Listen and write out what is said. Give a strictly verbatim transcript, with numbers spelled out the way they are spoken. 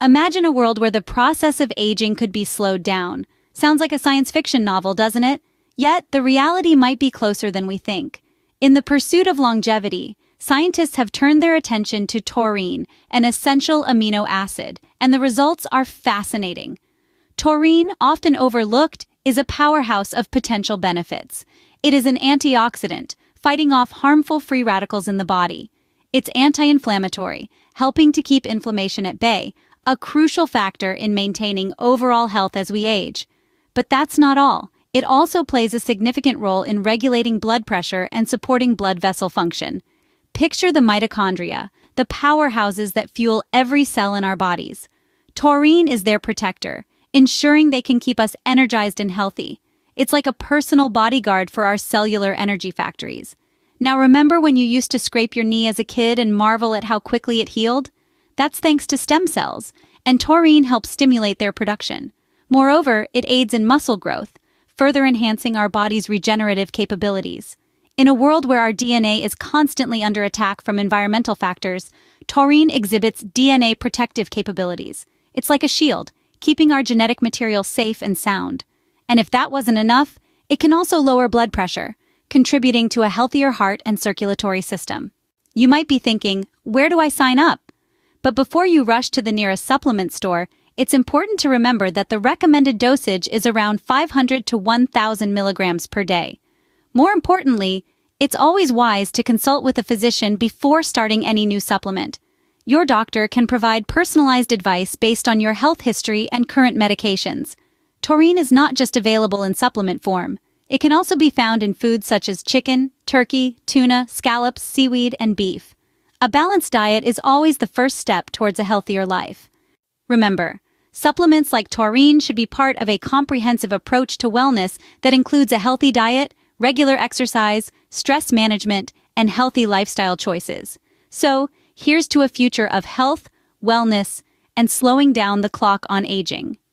Imagine a world where the process of aging could be slowed down. Sounds like a science fiction novel, doesn't it? Yet, the reality might be closer than we think. In the pursuit of longevity, scientists have turned their attention to taurine, an essential amino acid, and the results are fascinating. Taurine, often overlooked, is a powerhouse of potential benefits. It is an antioxidant, fighting off harmful free radicals in the body. It's anti-inflammatory, helping to keep inflammation at bay, a crucial factor in maintaining overall health as we age. But that's not all. It also plays a significant role in regulating blood pressure and supporting blood vessel function. Picture the mitochondria, the powerhouses that fuel every cell in our bodies. Taurine is their protector, ensuring they can keep us energized and healthy. It's like a personal bodyguard for our cellular energy factories. Now remember when you used to scrape your knee as a kid and marvel at how quickly it healed? That's thanks to stem cells, and taurine helps stimulate their production. Moreover, it aids in muscle growth, further enhancing our body's regenerative capabilities. In a world where our D N A is constantly under attack from environmental factors, taurine exhibits D N A protective capabilities. It's like a shield, keeping our genetic material safe and sound. And if that wasn't enough, it can also lower blood pressure, contributing to a healthier heart and circulatory system. You might be thinking, where do I sign up? But before you rush to the nearest supplement store, it's important to remember that the recommended dosage is around five hundred to one thousand milligrams per day. More importantly, it's always wise to consult with a physician before starting any new supplement. Your doctor can provide personalized advice based on your health history and current medications. Taurine is not just available in supplement form. It can also be found in foods such as chicken, turkey, tuna, scallops, seaweed, and beef. A balanced diet is always the first step towards a healthier life. Remember, supplements like taurine should be part of a comprehensive approach to wellness that includes a healthy diet, regular exercise, stress management, and healthy lifestyle choices. So, here's to a future of health, wellness, and slowing down the clock on aging.